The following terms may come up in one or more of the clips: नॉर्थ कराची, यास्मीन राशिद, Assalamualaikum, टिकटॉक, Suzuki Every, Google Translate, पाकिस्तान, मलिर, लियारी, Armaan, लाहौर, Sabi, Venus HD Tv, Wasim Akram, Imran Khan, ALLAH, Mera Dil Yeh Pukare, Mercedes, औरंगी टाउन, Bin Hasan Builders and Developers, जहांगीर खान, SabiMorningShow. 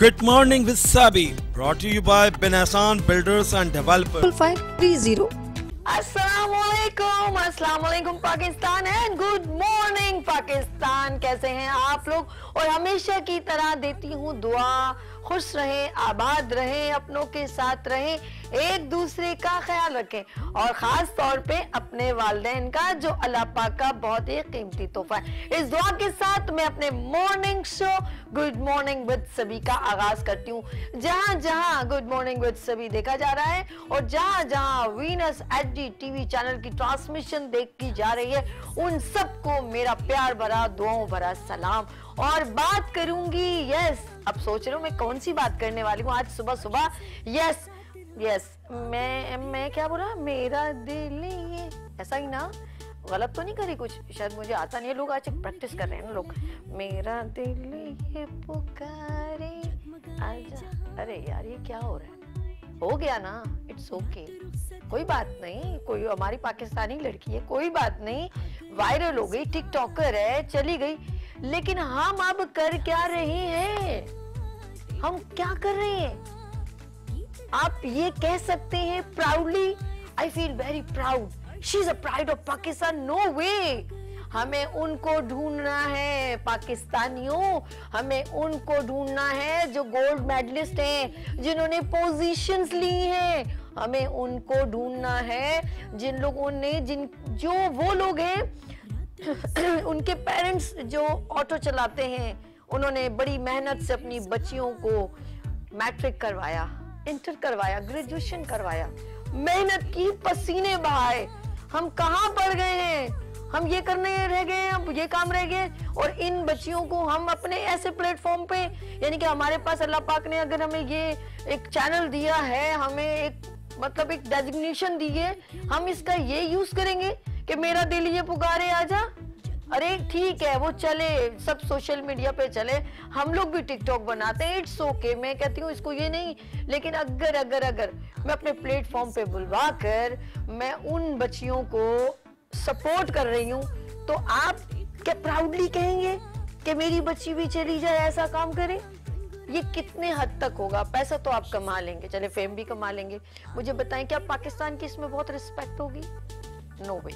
Good morning with Sabi, brought to you by Bin Hasan Builders and Developers. 530. Assalamualaikum पाकिस्तान है, good morning पाकिस्तान। कैसे हैं आप लोग? और हमेशा की तरह देती हूँ दुआ, खुश रहें, आबाद रहें, अपनों के साथ रहें, एक दूसरे का ख्याल रखें और ख़ास तौर पे अपने वालिदैन का, जो अल्लाह पाक का बहुत ही कीमती तोहफा है। इस दुआ के साथ मैं अपने morning show good morning with सभी का आगाज़ करती हूँ। जहाँ जहाँ गुड मॉर्निंग विद सभी देखा जा रहा है और जहाँ जहाँ वीनस HD TV चैनल की ट्रांसमिशन देखी जा रही है, उन सबको मेरा प्यार भरा, दुआओं भरा सलाम। और बात करूंगी, यस, अब सोच रहे हो मैं कौन सी बात करने वाली हूँ आज सुबह सुबह। यस यस, मैं क्या बोला, मेरा दिल ये, ऐसा ही ना, गलत तो नहीं करी कुछ? शायद मुझे आता नहीं है, लोग आज प्रैक्टिस कर रहे हैं ना लोग। मेरा दिल ये पुकारे आजा। अरे यार ये क्या हो रहा है? हो गया ना, इट्स ओके, कोई बात नहीं। कोई हमारी पाकिस्तानी लड़की है, कोई बात नहीं, वायरल हो गई, टिकटॉकर है, चली गई। लेकिन हम अब कर क्या रहे हैं, हम क्या कर रहे हैं? आप ये कह सकते हैं proudly, I feel very proud, she is a pride of पाकिस्तान। No way, हमें उनको ढूंढना है पाकिस्तानियों, हमें उनको ढूंढना है जो गोल्ड मेडलिस्ट हैं, जिन्होंने पोजीशंस ली हैं, हमें उनको ढूंढना है जिन लोगों ने, जिन जो वो लोग हैं उनके पेरेंट्स जो ऑटो चलाते हैं, उन्होंने बड़ी मेहनत से अपनी बच्चियों को मैट्रिक करवाया, इंटर करवाया, ग्रेजुएशन करवाया, मेहनत की, पसीने बहाए। हम कहाँ पड़ गए हैं? हम ये करने रह गए, हम ये काम रह गए। और इन बच्चियों को हम अपने ऐसे प्लेटफॉर्म पे, यानी कि हमारे पास अल्लाह पाक ने अगर हमें ये एक चैनल दिया है, हमें एक मतलब एक डेजिग्नेशन दी है, हम इसका ये यूज करेंगे कि मेरा दिल ये पुकारे आजा। अरे ठीक है, वो चले, सब सोशल मीडिया पे चले, हम लोग भी टिकटॉक बनाते हैं, इट्स ओके, मैं कहती हूँ इसको ये नहीं। लेकिन अगर अगर अगर मैं अपने प्लेटफॉर्म पे बुलवा कर मैं उन बच्चियों को सपोर्ट कर रही हूँ, तो आप क्या प्राउडली कहेंगे कि मेरी बच्ची भी चली जाए ऐसा काम करे? ये कितने हद तक होगा? पैसा तो आप कमा लेंगे, चले फेम भी कमा लेंगे, मुझे बताएं क्या पाकिस्तान की इसमें बहुत रिस्पेक्ट होगी? No way.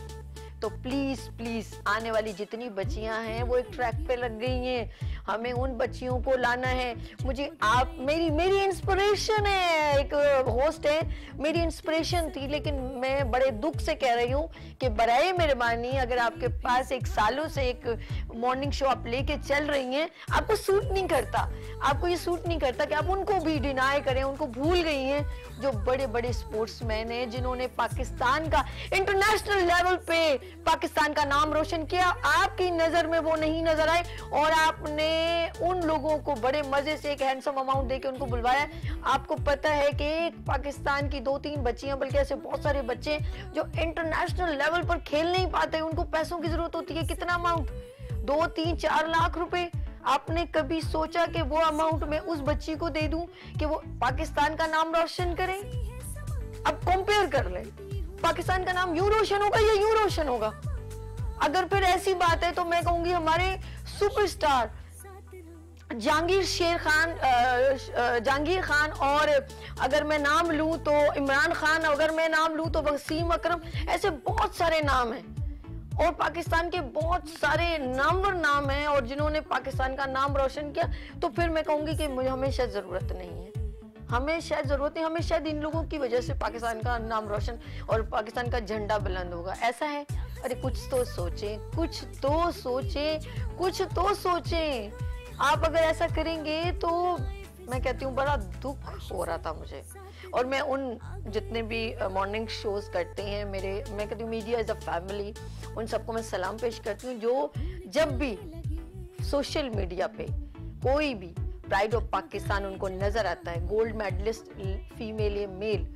तो प्लीज प्लीज आने वाली जितनी बच्चियां हैं वो एक ट्रैक पे लग गई हैं, हमें उन बच्चियों को लाना है। मुझे आप, मेरी इंस्पिरेशन है, एक होस्ट है, मेरी इंस्पिरेशन थी। लेकिन मैं बड़े दुख से कह रही हूँ कि बराए मेहरबानी, अगर आपके पास एक सालों से एक मॉर्निंग शो आप लेके चल रही हैं, आपको सूट नहीं करता, आपको ये सूट नहीं करता कि आप उनको भी डिनाई करें, उनको भूल गई हैं जो बड़े बड़े स्पोर्ट्स मैन हैं, जिन्होंने पाकिस्तान का इंटरनेशनल लेवल पे पाकिस्तान का नाम रोशन किया। आपकी नजर में वो नहीं नजर आए और आपने उन लोगों को बड़े मजे से एक हैंडसम अमाउंट देके उनको बुलवाया। आपको पता है कि पाकिस्तान की 2-3 बच्चियां, बल्कि ऐसे बहुत सारे बच्चे जो इंटरनेशनल लेवल पर खेल नहीं पाते, उनको पैसों की जरूरत होती है। कितना अमाउंट? 2-3-4 लाख रुपए। आपने कभी सोचा कि वो अमाउंट में उस बच्ची को दे दूं कि वो पाकिस्तान का नाम रोशन करे? अब कंपेयर कर ले, पाकिस्तान का नाम यूं रोशन होगा या यूं रोशन होगा? अगर फिर ऐसी बात है तो मैं कहूंगी हमारे सुपरस्टार जहांगीर खान, और अगर मैं नाम लूं तो इमरान खान, अगर मैं नाम लूं तो वसीम अकरम, ऐसे बहुत सारे नाम हैं और पाकिस्तान के बहुत सारे नामवर नाम हैं और जिन्होंने पाकिस्तान का नाम रोशन किया। तो फिर मैं कहूंगी कि मुझे हमेशा ज़रूरत नहीं है, हमें शायद ज़रूरत नहीं, हमें शायद इन लोगों की वजह से पाकिस्तान का नाम रोशन और पाकिस्तान का झंडा बुलंद होगा, ऐसा है। अरे कुछ तो सोचें, कुछ तो सोचें, कुछ तो सोचें। आप अगर ऐसा करेंगे तो मैं कहती हूँ बड़ा दुख हो रहा था मुझे। और मैं उन जितने भी मॉर्निंग शोज़ करते हैं मेरे, मैं कहती हूँ मीडिया इज़ अ फैमिली, उन सबको मैं सलाम पेश करती हूँ जो जब भी सोशल मीडिया पे कोई भी प्राइड ऑफ पाकिस्तान उनको नज़र आता है, गोल्ड मेडलिस्ट फीमेल या मेल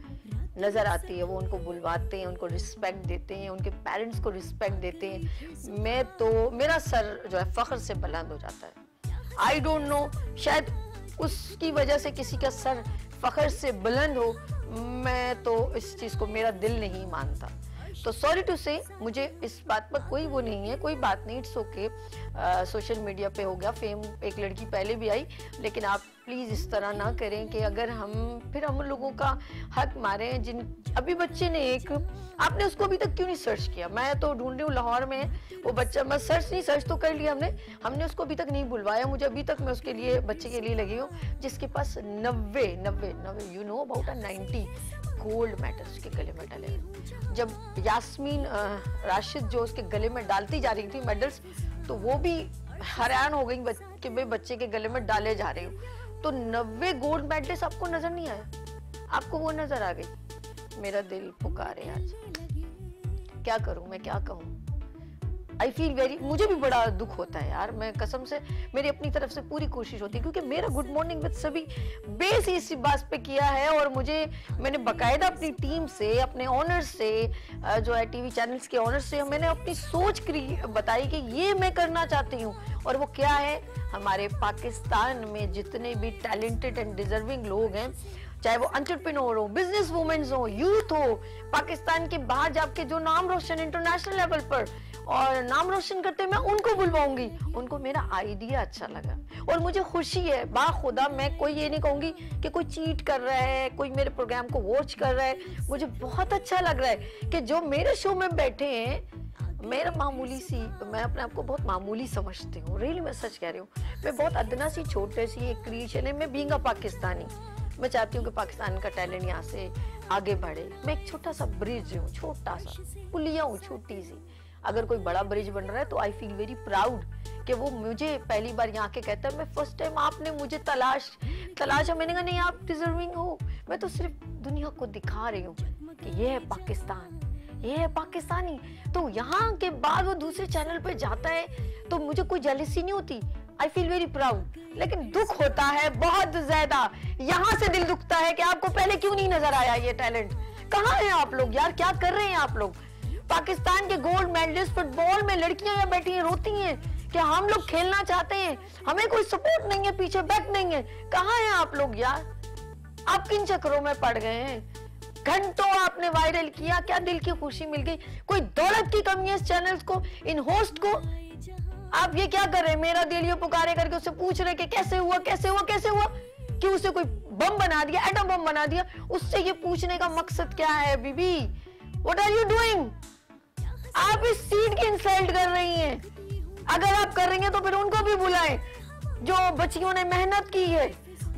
नज़र आती है, वो उनको बुलवाते हैं, उनको रिस्पेक्ट देते हैं, उनके पेरेंट्स को रिस्पेक्ट देते हैं। मैं तो, मेरा सर जो है फ़ख्र से बुलंद हो जाता है। आई डोंट नो, शायद उसकी वजह से किसी का सर फ़ख्र से बुलंद हो, मैं तो इस चीज़ को मेरा दिल नहीं मानता। तो सॉरी टू से, मुझे इस बात पर कोई वो नहीं है, कोई बात नहीं, इट्स ओके। सोशल मीडिया पे हो गया फेम, एक लड़की पहले भी आई, लेकिन आप प्लीज़ इस तरह ना करें कि अगर हम लोगों का हक मारें। जिन अभी बच्चे ने एक, आपने उसको अभी तक क्यों नहीं सर्च किया? मैं तो ढूंढ रही हूँ लाहौर में वो बच्चा, मैं सर्च तो कर लिया हमने उसको अभी तक नहीं बुलवाया। मुझे अभी तक मैं उसके लिए, बच्चे के लिए लगी हूँ जिसके पास 90 you know about 90 gold medal उसके गले में डाले। जब यास्मीन राशिद जो उसके गले में डालती जा रही थी मेडल्स, तो वो भी हैरान हो गई कि भाई बच्चे के गले में डाले जा रहे हो। तो 90 गोल्ड मेडल्स आपको नजर नहीं आया, आपको वो नजर आ गई। मेरा दिल पुकारे आज, क्या करूं मैं, क्या कहूं। आई फील वेरी, मुझे भी बड़ा दुख होता है यार। मैं कसम से, मेरी अपनी तरफ से पूरी कोशिश होती है, क्योंकि मेरा गुड मॉर्निंग विद सभी बेस इस बात पे किया है। और मैंने बकायदा अपनी टीम से, अपने ऑनर्स से, जो है टीवी चैनल्स के ऑनर्स से, मैंने अपनी सोच बताई कि ये मैं करना चाहती हूँ। और वो क्या है, हमारे पाकिस्तान में जितने भी टैलेंटेड एंड डिजर्विंग लोग हैं, चाहे वो एंटरप्रेन्योर हो, बिजनेस वुमेन्स हो, यूथ हो, पाकिस्तान के बाहर जाके जो नाम रोशन इंटरनेशनल लेवल पर और नाम रोशन करते हैं, मैं उनको बुलवाऊंगी। उनको मेरा आइडिया अच्छा लगा और मुझे खुशी है। बाखुदा मैं कोई ये नहीं कहूँगी कि कोई चीट कर रहा है, कोई मेरे प्रोग्राम को वॉच कर रहा है। मुझे बहुत अच्छा लग रहा है कि जो मेरे शो में बैठे हैं, मेरा मामूली सी, मैं अपने आप को बहुत मामूली समझती हूँ। रियली मैं सच कह रही हूँ, मैं बहुत अदना सी, छोटे सी एक क्रिएशन है। मैं बीइंग अ पाकिस्तानी, मैं चाहती हूँ कि पाकिस्तान का टैलेंट यहाँ से आगे बढ़े। मैं एक छोटा सा ब्रिज हूँ, छोटा सा पुलिया हूँ, छोटी सी। अगर कोई बड़ा ब्रिज बन रहा है तो आई फील वेरी प्राउड कि वो मुझे पहली बार यहाँ के कहता है। मैं फर्स्ट टाइम आपने मुझे तलाश, मैंने कहा नहीं आप डिजर्विंग हो। मैं तो सिर्फ दुनिया को दिखा रही हूँ कि ये है पाकिस्तान, ये है पाकिस्तानी। तो यहाँ के बाद वो दूसरे चैनल पे जाता है तो मुझे कोई जेलसी नहीं होती। I feel very proud. लेकिन दुख होता है बहुत ज्यादा, यहाँ से दिल दुखता है कि आपको पहले क्यों नहीं नजर आया ये टैलेंट। कहाँ है आप लोग यार, क्या कर रहे हैं आप लोग? पाकिस्तान के गोल्ड मेडलिस्ट फुटबॉल में लड़कियां बैठी हैं, रोती हैं कि हम लोग खेलना चाहते हैं, हमें कोई सपोर्ट नहीं है, पीछे बैक नहीं है। कहाँ हैं आप लोग यार? आप किन चक्करों में पड़ गए हैं? घंटों आपने वायरल किया, क्या दिल की खुशी मिल गई? कोई दौलत की कमी है इस चैनल को, इन होस्ट को? आप ये क्या कर रहे हैं? मेरा दिल ये पुकारे करके उससे पूछ रहे कि कैसे हुआ, कैसे हुआ, कैसे हुआ? कि उसे कोई बम बना दिया, एटम बम बना दिया? उससे ये पूछने का मकसद क्या है? बीबी, व्हाट आर यू डूइंग? आप इस सीट की इंसल्ट कर रही हैं। अगर आप कर रही हैं तो फिर उनको भी बुलाएं जो बच्चियों ने मेहनत की है,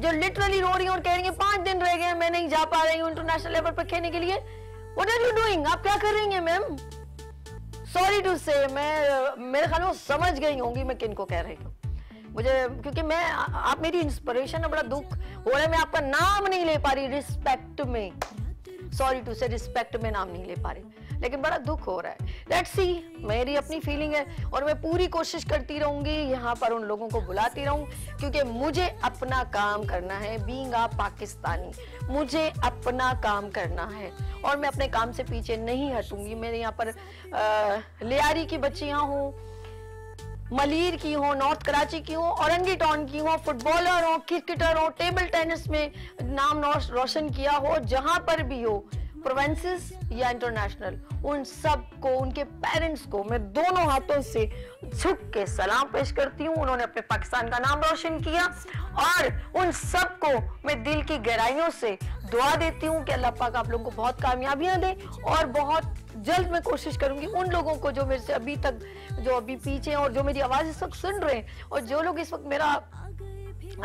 जो लिटरली रो रही हैं और कह रही हैं 5 दिन रह गए हैं, मैं नहीं जा पा रही हूँ इंटरनेशनल लेवल पर खेलने के लिए। What are you doing? आप क्या कर रही हैं मैम? सॉरी टू से, मैं, मेरे ख्याल में समझ गई होंगी मैं किन को कह रही हूँ। मुझे, क्योंकि मैं, आप मेरी इंस्पिरेशन है, बड़ा दुख हो रहा है मैं आपका नाम नहीं ले पा रही रिस्पेक्ट में। सॉरी टू से, रिस्पेक्ट में नाम नहीं ले पा रही, लेकिन बड़ा दुख हो रहा है। लेट्स सी, मेरी अपनी फीलिंग है और मैं पूरी कोशिश करती रहूंगी, यहाँ पर उन लोगों को बुलाती रहूं, क्योंकि मुझे अपना काम करना है। बीइंग अ पाकिस्तानी, मुझे अपना काम करना है और मैं अपने काम से पीछे नहीं हटूंगी। मेरे यहाँ पर लियारी की बच्चियाँ हों, मलिर की हो, नॉर्थ कराची की हो, औरंगी टाउन की हो, फुटबॉलर हो, क्रिकेटर हो, टेबल टेनिस में नाम रोशन किया हो, जहां पर भी हो, प्रोवेंसेस या इंटरनेशनल, उन सब को, उनके पेरेंट्स को मैं दोनों हाथों से झुक के सलाम पेश करती हूँ। उन्होंने अपने पाकिस्तान का नाम रोशन किया और उन सब को मैं दिल की गहराइयों से दुआ देती हूँ कि अल्लाह पाक आप लोगों को बहुत कामयाबियाँ दे। और बहुत जल्द मैं कोशिश करूंगी उन लोगों को जो मेरे से अभी तक, जो अभी पीछे हैं और जो मेरी आवाज़ इस वक्त सुन रहे हैं और जो लोग इस वक्त मेरा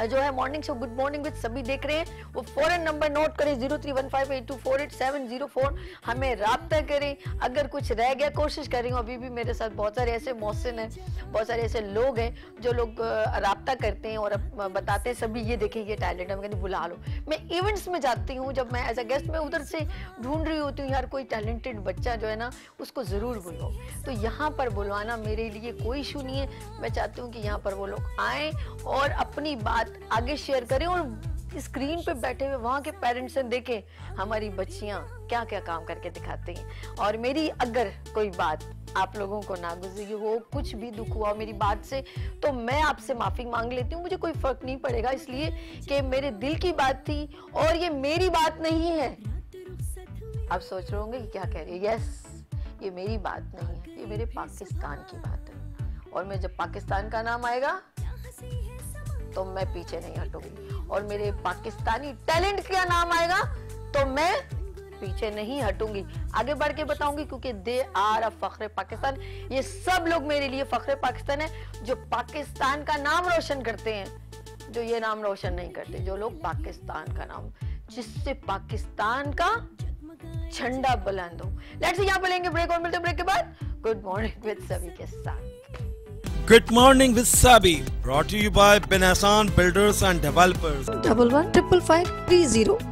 जो है morning show good morning with सभी देख रहे हैं, वो फौरन नंबर नोट करें 031582484704। हमें रब्ता करें अगर कुछ रह गया। कोशिश कर रही हूँ, अभी भी मेरे साथ बहुत सारे ऐसे मोहसिन हैं, बहुत सारे ऐसे लोग हैं जो लोग रब्ता करते हैं और बताते हैं सभी ये देखिए ये टैलेंट है, मैं कहती बुला लो। मैं इवेंट्स में जाती हूँ, जब मैं एज अ गेस्ट, मैं उधर से ढूंढ रही होती हूँ यार कोई टैलेंटेड बच्चा जो है ना उसको ज़रूर बुलाओ। तो यहाँ पर बुलवाना मेरे लिए कोई इशू नहीं है। मैं चाहती हूँ कि यहाँ पर वो लोग आएँ और अपनी बात आगे शेयर करें और स्क्रीन पे बैठे हुए वहाँ के पेरेंट्स ने देखें हमारी बच्चियाँ क्या क्या काम करके दिखाती हैं। और मेरी अगर कोई बात आप लोगों को नागुजरी हो, कुछ भी दुख हुआ मेरी बात से, तो मैं आपसे माफ़ी मांग लेती हूँ, मुझे कोई फ़र्क नहीं पड़ेगा, इसलिए कि मेरे दिल की बात थी और ये मेरी बात नहीं है। आप सोच रहे होंगे क्या कह रही है, यस, ये मेरी बात नहीं है, ये मेरे पाकिस्तान की बात है और मैं जब पाकिस्तान का नाम आएगा तो मैं पीछे नहीं हटूंगी, और मेरे पाकिस्तानी टैलेंट का नाम आएगा तो मैं पीछे नहीं हटूंगी, आगे बढ़ के बताऊंगी, क्योंकि दे आर अ फख्रे पाकिस्तान। ये सब लोग मेरे लिए फख्रे पाकिस्तान है, जो पाकिस्तान का नाम रोशन करते हैं, जो ये नाम रोशन नहीं करते, जो लोग पाकिस्तान का नाम, जिससे पाकिस्तान का झंडा बुलंद हो। लेट्स यहाँ पे लेंगे ब्रेक और मिलते हैं ब्रेक के बाद गुड मॉर्निंग विद सबी के साथ। Good morning with Sabi brought to you by Bin Hasan builders and developers 115530।